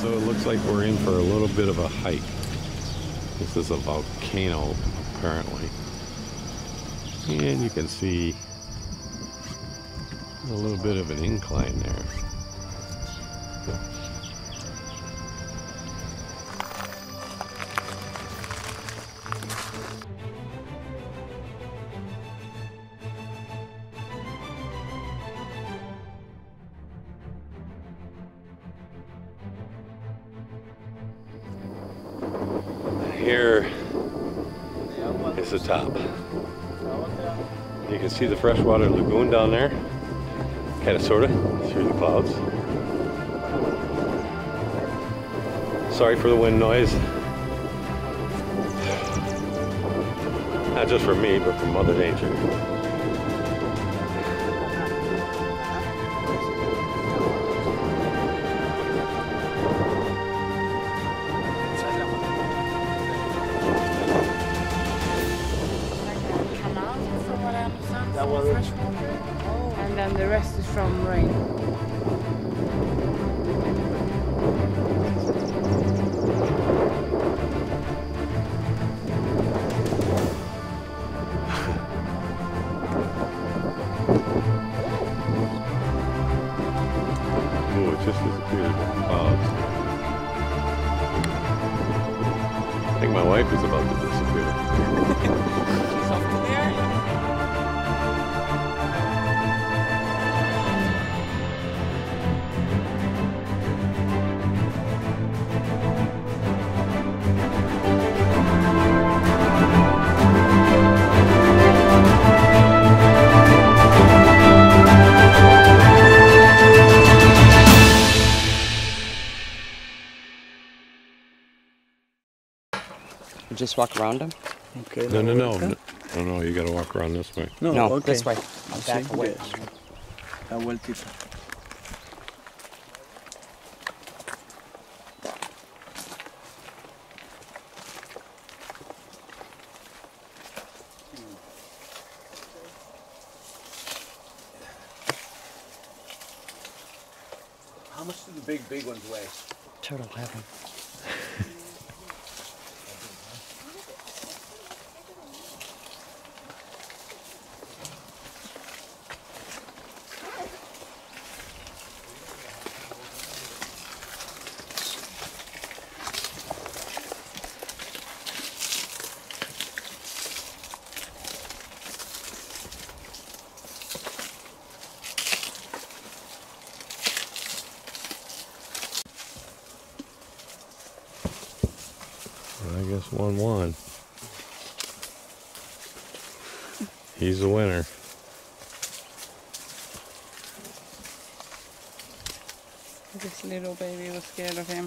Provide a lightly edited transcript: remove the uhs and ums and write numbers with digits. So it looks like we're in for a little bit of a hike. This is a volcano, apparently. And you can see a little bit of an incline there. Here is the top. You can see the freshwater lagoon down there, kind of sort of, through the clouds. Sorry for the wind noise. Not just for me, but for Mother Nature. And then the rest is from rain. Oh, it just disappeared in the clouds. I think my wife is about to disappear. She's off there. Just walk around them? Okay. No, you gotta walk around this way. No, okay. This way. Back away. I will keep it. How much do the big ones weigh? Turtle heaven. I guess 1-1. He's the winner. This little baby was scared of him.